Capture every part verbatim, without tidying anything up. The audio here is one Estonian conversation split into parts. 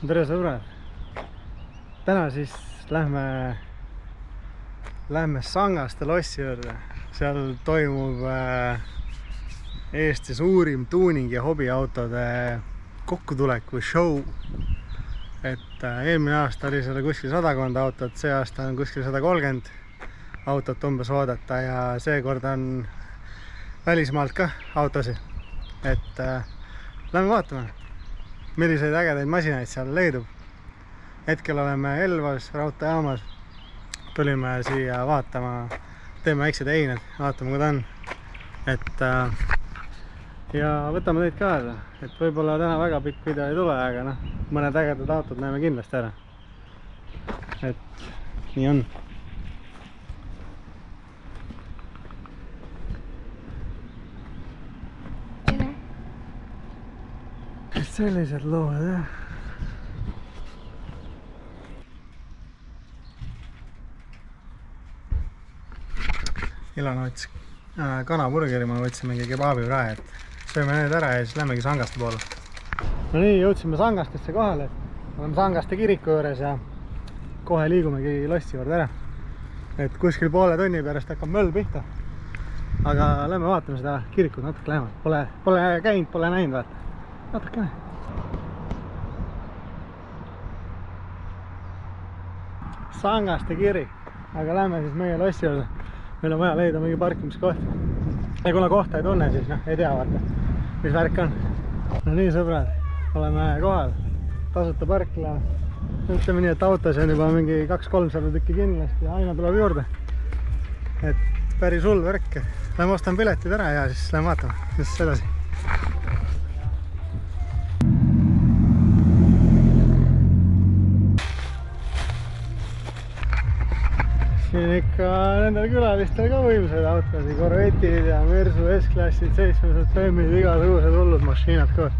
Tere sõbrad! Täna siis lähme, lähme Sangaste lossi juurde. Seal toimub Eesti suurim tuuning ja hobiautode kokkutuleku show. Et eelmine aasta oli seal kuskil sadakond autot, see aasta on kuskil sada kolmkümmend autot umbes oodata ja seekord on välismaalt ka autosi. Et äh, lähme vaatame, milliseid ägedaid masinaid seal leidub. Hetkel oleme Elvas, Rauta jaamas. Tulime siia vaatama, teeme väiksed eined, vaatame kui ta on. Et äh, ja võtame teid kaasa, et võib-olla täna väga pikk video ei tule, aga noh, mõned ägedad autod näeme kindlasti ära. Et nii on. Sellised lood, jah. Ilana võttis kanapurgeri, ma võtsin mingi kebaabi prae, et sööme need ära ja siis lähmegi Sangaste poole. No nii, jõudsime Sangastesse kohale. Oleme Sangaste kiriku juures ja kohe liigumegi lossi juurde ära. Et kuskil poole tunni pärast hakkab möll pihta. Aga lähme vaatame seda kirikut natuke lähemalt. Pole, pole käinud, pole näinud vaata. Natukene. Sangaste kirik. Aga lähme siis meie lossi juurde. Meil on vaja leida mingi parkimiskoht. Ja kuna kohta ei tunne, siis ei tea vaata, mis värk on. No nii sõbrad, oleme kohal. Tasuta parkla. Ütleme nii, et autos on juba mingi kaks-kolmsada tükki kindlasti ja aina tuleb juurde. Et päris hull värk. Lähme ostame piletid ära ja siis lähme vaatame, mis edasi. Siin on ikka nendel külalistel ka võimsed autod, korvetid ja Mersu S-klassid, seitsmesed, igasugused hullud masinad koos.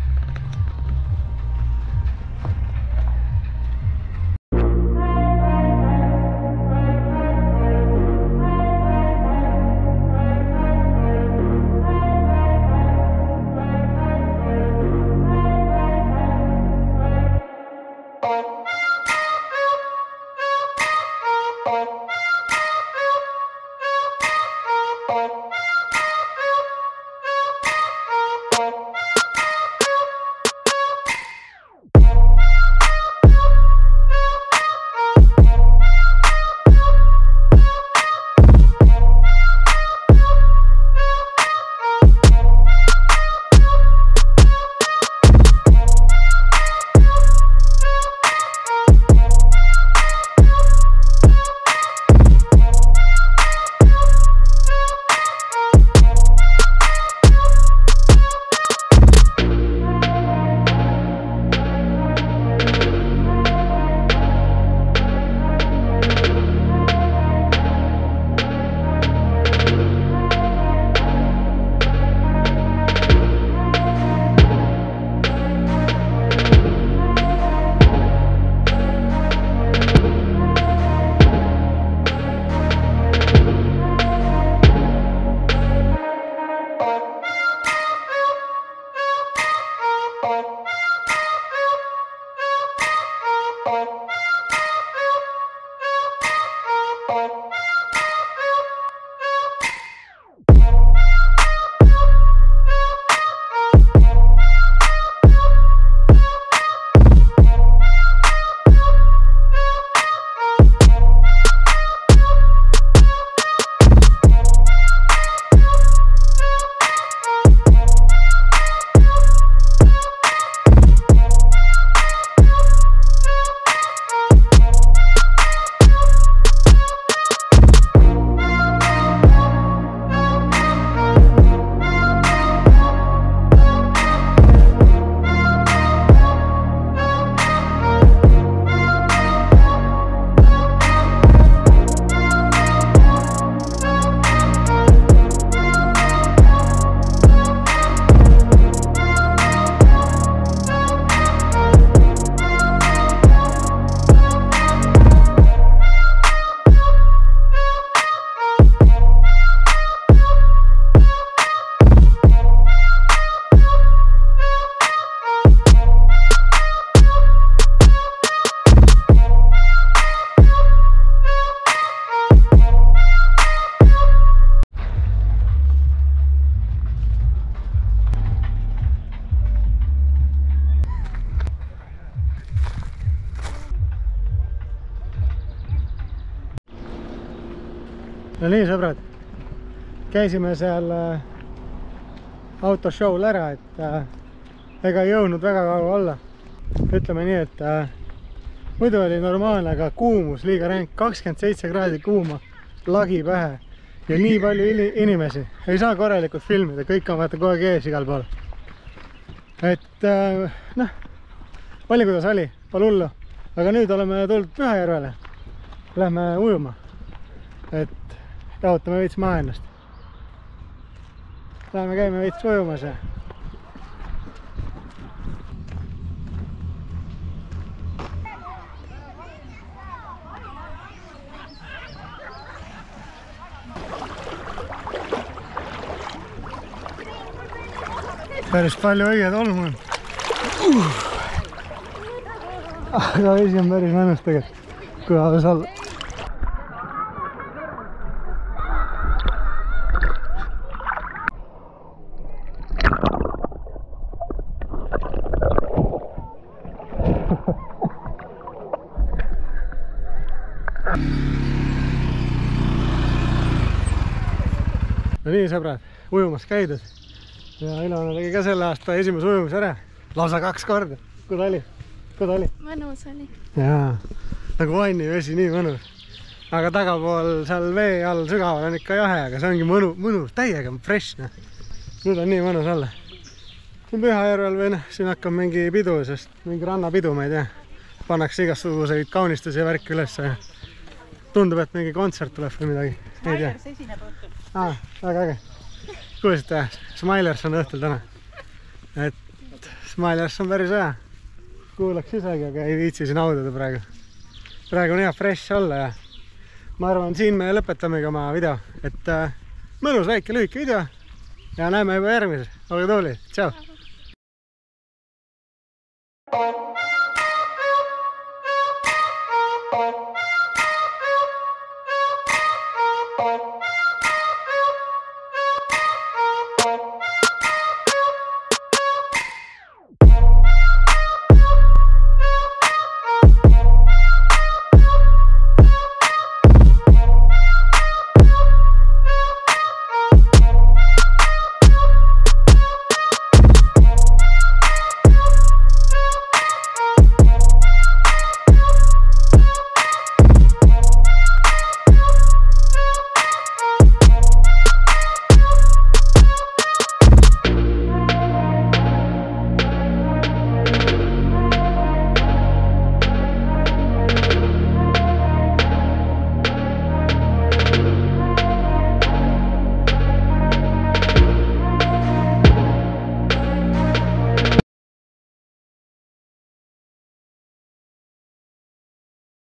No nii, sõbrad, käisime seal autoshow'l ära, et ega ei jõudnud väga kaua olla. Ütleme nii, et muidu oli normaalne, aga kuumus liiga ränk, kakskümmend seitse kraadi kuuma, lagi pähe ja nii palju inimesi. Ei saa korralikult filmida, kõik on vaata kogu ees igal pool. Et noh, palju kuidas oli, pole hullu, aga nüüd oleme tulnud Pühajärvele, lähme ujuma, et jaotame veits maha ennast. Lähme käime veits ujumas. Päris palju õiged on mul. Aga vesi on päris mõnus tegelikult, kui alas olla. No nii, sõbrad, ujumas käidud ja Elvas tegi ka selle aasta esimese ujumise ära, lausa kaks korda. Kui oli? Kui oli? Mõnus oli. Jaa, nagu vanni vesi, nii mõnus. Aga tagapool seal vee all sügaval on ikka jahe, aga see ongi mõnus, täiega fresh. Nüüd on nii mõnus olla. Pühajärvel või noh, siin hakkab mingi pidu, sest mingi rannapidu, ma ei tea. Pannakse igasuguseid kaunistusi värki ülesse. Tundub, et mingi kontsert tuleb või midagi. Smilers esineb õhtul. Aa, väga äge. Kuulsite, Smilers on õhtul täna. Et Smilers on päris hea. Kuulaks isegi, aga ei viitsi siin audada praegu. Praegu on hea fresh olla ja ma arvan, siin me lõpetame ka oma video. Et mõnus väike lühike video ja näeme juba järgmises. Olge tublid, tšau!